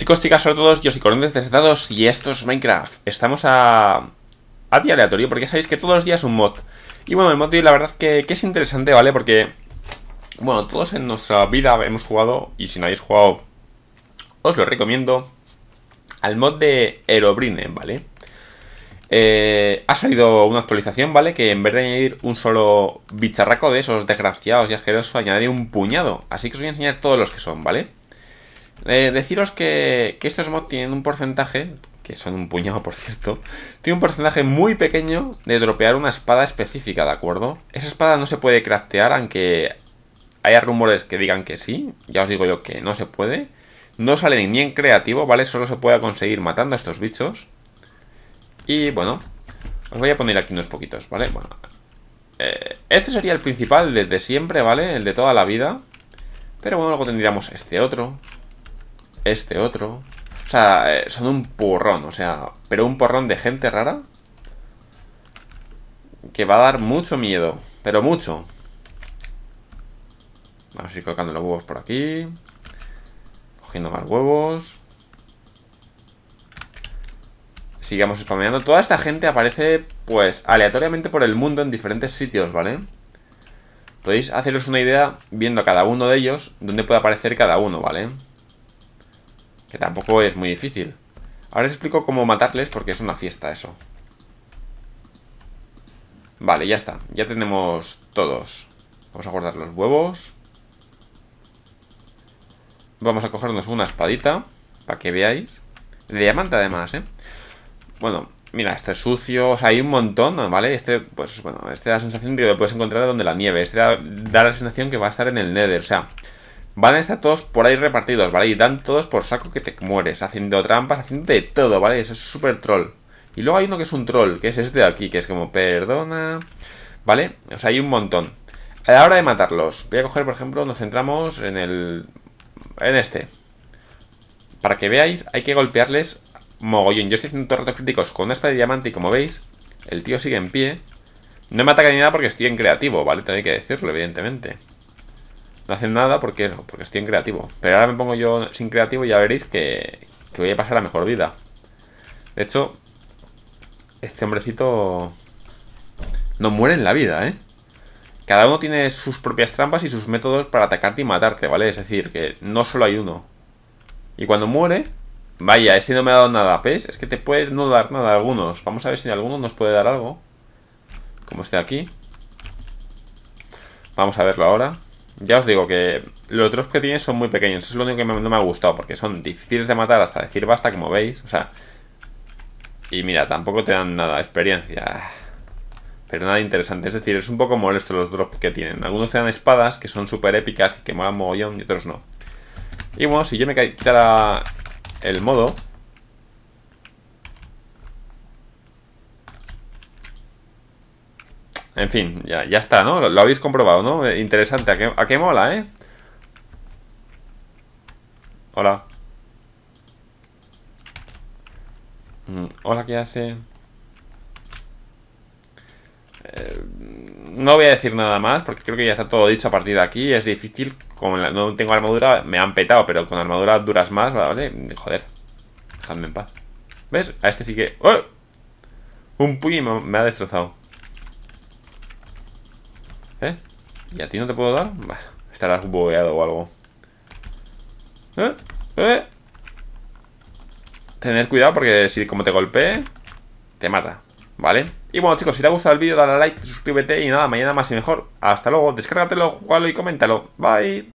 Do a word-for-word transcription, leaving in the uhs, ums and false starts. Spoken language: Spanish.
Chicos, chicas, hola a todos, yo soy Cordones Desatados y esto es Minecraft. Estamos a... a día aleatorio, porque sabéis que todos los días un mod. Y bueno, el mod la verdad que, que es interesante, ¿vale? Porque, bueno, todos en nuestra vida hemos jugado, y si no habéis jugado, os lo recomiendo, al mod de Herobrine, ¿vale? Eh, ha salido una actualización, ¿vale? Que en vez de añadir un solo bicharraco de esos desgraciados y asquerosos, añadiré un puñado. Así que os voy a enseñar todos los que son, ¿vale? Eh, deciros que, que estos mods tienen un porcentaje, que son un puñado por cierto, tiene un porcentaje muy pequeño de dropear una espada específica, ¿de acuerdo? Esa espada no se puede craftear, aunque haya rumores que digan que sí. Ya os digo yo que no se puede. No sale ni en creativo, ¿vale? Solo se puede conseguir matando a estos bichos. Y bueno, os voy a poner aquí unos poquitos, ¿vale? Bueno, eh, este sería el principal desde siempre, ¿vale? El de toda la vida. Pero bueno, luego tendríamos este otro, este otro. O sea, eh, son un porrón, o sea, pero un porrón de gente rara que va a dar mucho miedo, pero mucho. Vamos a ir colocando los huevos por aquí, cogiendo más huevos. Sigamos spameando. Toda esta gente aparece, pues, aleatoriamente por el mundo en diferentes sitios, ¿vale? Podéis haceros una idea viendo a cada uno de ellos, dónde puede aparecer cada uno, ¿vale? Que tampoco es muy difícil. Ahora os explico cómo matarles porque es una fiesta eso. Vale, ya está. Ya tenemos todos. Vamos a guardar los huevos. Vamos a cogernos una espadita, para que veáis. De diamante además, ¿eh? Bueno, mira, este es sucio, o sea, hay un montón, ¿vale? Este, pues bueno, este da la sensación de que lo puedes encontrar donde la nieve. Este da, da la sensación que va a estar en el Nether, o sea, van a estar todos por ahí repartidos, ¿vale? Y dan todos por saco que te mueres, haciendo trampas, haciendo de todo, ¿vale? Eso es súper troll. Y luego hay uno que es un troll, que es este de aquí, que es como, perdona, ¿vale? O sea, hay un montón. A la hora de matarlos, voy a coger, por ejemplo, nos centramos en el... en este. Para que veáis, hay que golpearles... mogollón. Yo estoy haciendo todos ratos críticos con esta de diamante y como veis, el tío sigue en pie. No me ataca ni nada porque estoy en creativo, ¿vale? Tengo que decirlo, evidentemente. No hacen nada porque, no, porque estoy en creativo. Pero ahora me pongo yo sin creativo y ya veréis que, que voy a pasar la mejor vida. De hecho, este hombrecito no muere en la vida, ¿eh? Cada uno tiene sus propias trampas y sus métodos para atacarte y matarte, ¿vale? Es decir, que no solo hay uno. Y cuando muere... Vaya, este no me ha dado nada, ¿ves? Es que te puede no dar nada a algunos. Vamos a ver si en alguno nos puede dar algo. Como este de aquí. Vamos a verlo ahora. Ya os digo que los otros que tiene son muy pequeños. Eso es lo único que me, no me ha gustado. Porque son difíciles de matar hasta decir basta, como veis. O sea... Y mira, tampoco te dan nada de experiencia. Pero nada interesante. Es decir, es un poco molesto los drops que tienen. Algunos te dan espadas que son súper épicas, que molan mogollón y otros no. Y bueno, si yo me quitara... el modo. En fin, ya, ya está, ¿no? Lo, lo habéis comprobado, ¿no? Eh, interesante, ¿a qué, a qué mola, eh? Hola. Mm, hola, ¿qué hace? Eh, no voy a decir nada más porque creo que ya está todo dicho a partir de aquí. Es difícil. Como no tengo armadura, me han petado, pero con armadura duras más, ¿vale? Joder, dejadme en paz. ¿Ves? A este sí que... ¡Oh! Un puño me ha destrozado. ¿Eh? ¿Y a ti no te puedo dar? Bah, estarás bugueado o algo. ¿Eh? ¿Eh? Tener cuidado porque si como te golpee, te mata, ¿vale? Y bueno chicos, si te ha gustado el vídeo dale a like, suscríbete y nada, mañana más y mejor. Hasta luego, descárgatelo, jugalo y coméntalo. Bye.